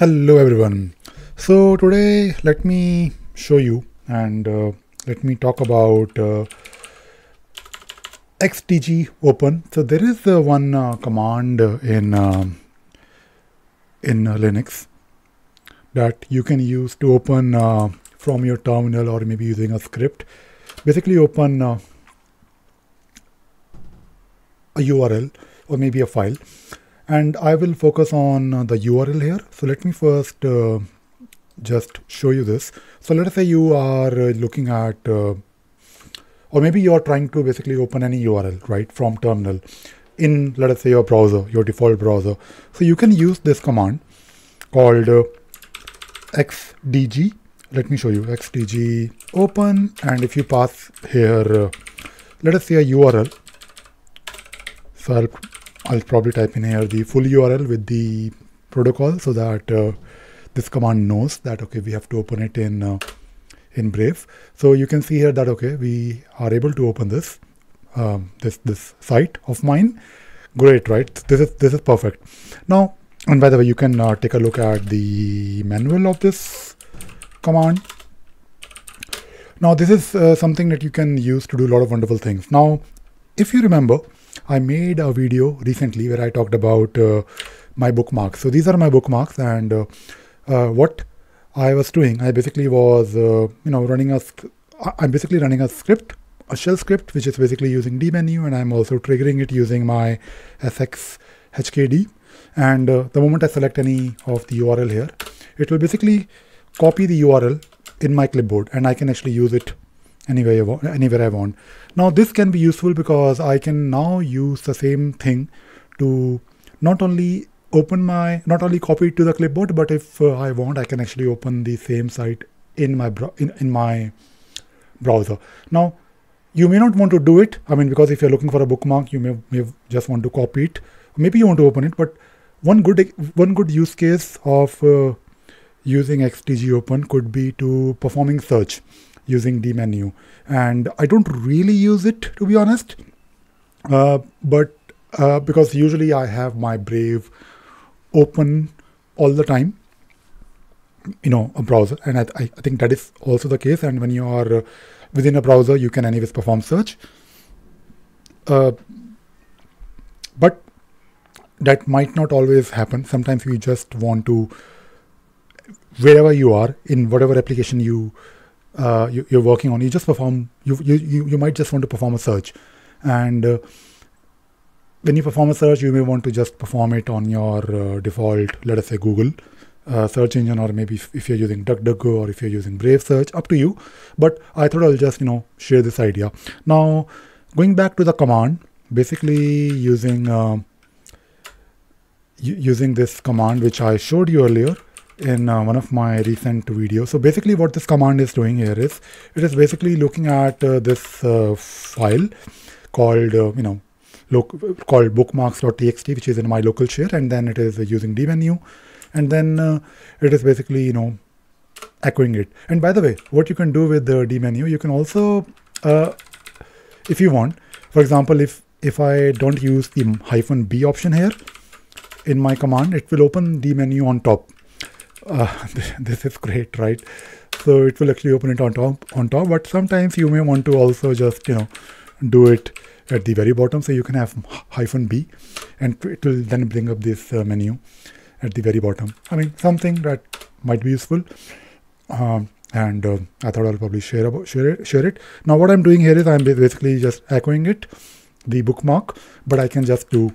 Hello everyone. So today let me show you and let me talk about xdg-open. So there is one command in Linux that you can use to open from your terminal or maybe using a script. Basically open a URL or maybe a file. And I will focus on the URL here. So let me first just show you this. So let us say you are looking at, or maybe you are trying to basically open any URL, right, from terminal in, let us say, your browser, your default browser. So you can use this command called xdg. Let me show you xdg-open, and if you pass here, let us say a URL. So I'll probably type in here the full URL with the protocol so that this command knows that, okay, we have to open it in Brave. So you can see here that, okay, we are able to open this this site of mine. Great, right? This is perfect. Now, and by the way, you can take a look at the manual of this command. Now, this is something that you can use to do a lot of wonderful things. Now, if you remember, I made a video recently where I talked about my bookmarks. So these are my bookmarks, and what I was doing, I basically was, I'm basically running a script, a shell script, which is basically using dmenu, and I'm also triggering it using my sxhkd. And the moment I select any of the URL here, it will basically copy the URL in my clipboard, and I can actually use it anywhere I want. Now this can be useful because I can now use the same thing to not only copy it to the clipboard, but if I want, I can actually open the same site in my browser. Now you may not want to do it, I mean, because if you're looking for a bookmark, you may just want to copy it, maybe you want to open it. But one good use case of using xdg-open could be to performing search using dmenu, and I don't really use it, to be honest, but because usually I have my Brave open all the time, you know, a browser, and I think that is also the case. And when you are within a browser, you can anyways perform search, but that might not always happen. Sometimes you just want to, wherever you are, in whatever application you're working on, you might just want to perform a search. And when you perform a search, you may want to just perform it on your default, let us say, Google search engine, or maybe if you're using DuckDuckGo, or if you're using Brave Search, up to you. But I thought I'll just, you know, share this idea. Now going back to the command, basically using this command which I showed you earlier in one of my recent videos. So basically what this command is doing here is, it is basically looking at this file called, called bookmarks.txt, which is in my local share, and then it is using dmenu, and then it is basically, you know, echoing it. And by the way, what you can do with the dmenu, you can also, if you want, for example, if I don't use the -b option here in my command, it will open dmenu on top. This is great, right? So it will actually open it on top, but sometimes you may want to also just, you know, do it at the very bottom. So you can have -b, and it will then bring up this menu at the very bottom. I mean, something that might be useful, and I thought I'll probably share it. Now what I'm doing here is I'm basically just echoing it, the bookmark, but I can just do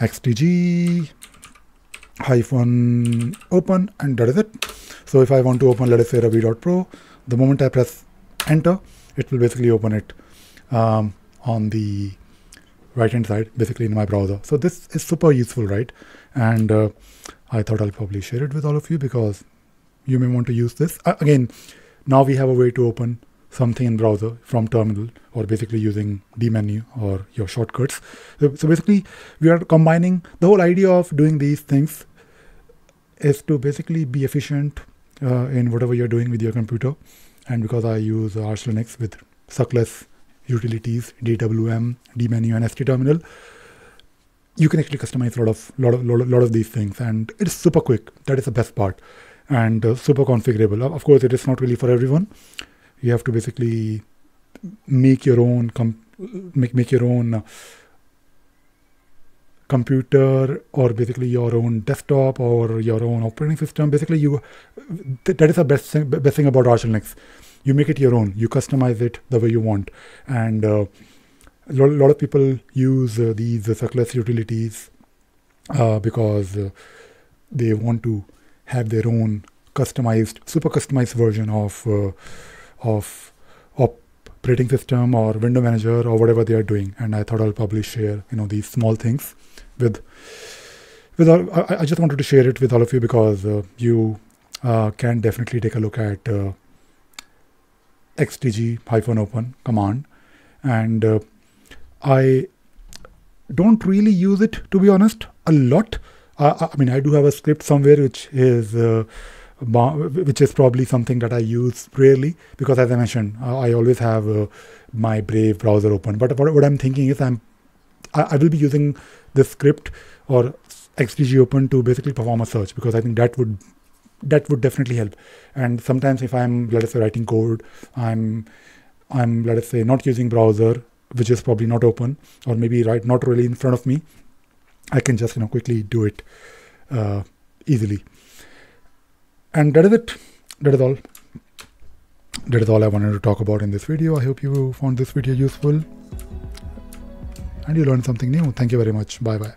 xdg-open, and that is it. So if I want to open, let us say, ravi.pro, the moment I press enter, it will basically open it on the right hand side, basically in my browser. So this is super useful, right? And I thought I'll probably share it with all of you, because you may want to use this. Again, now we have a way to open something in browser from terminal, or basically using dmenu or your shortcuts. So basically we are combining, the whole idea of doing these things is to basically be efficient in whatever you're doing with your computer. And because I use Arch Linux with Suckless Utilities, DWM, dmenu, and ST Terminal, you can actually customize a lot of these things, and it's super quick. That is the best part, and super configurable. Of course, it is not really for everyone. You have to basically make your own computer, or basically your own desktop or your own operating system. Basically, that is the best thing about Arch Linux. You make it your own. You customize it the way you want, and a lot of people use these Suckless Utilities because they want to have their own customized, super customized version of operating system or window manager or whatever they are doing. And I thought I'll probably share, you know, these small things I just wanted to share it with all of you, because you can definitely take a look at xdg-open command. And I don't really use it, to be honest, a lot. I mean, I do have a script somewhere which is probably something that I use rarely, because as I mentioned, I always have my Brave browser open. But what I'm thinking is I will be using this script or xdg-open to basically perform a search, because I think that would definitely help. And sometimes if I'm, let us say, writing code, I'm let us say not using browser, which is probably not open, or maybe not really in front of me, I can just, you know, quickly do it easily. And that is it. That is all. That is all I wanted to talk about in this video. I hope you found this video useful and you learned something new. Thank you very much. Bye bye.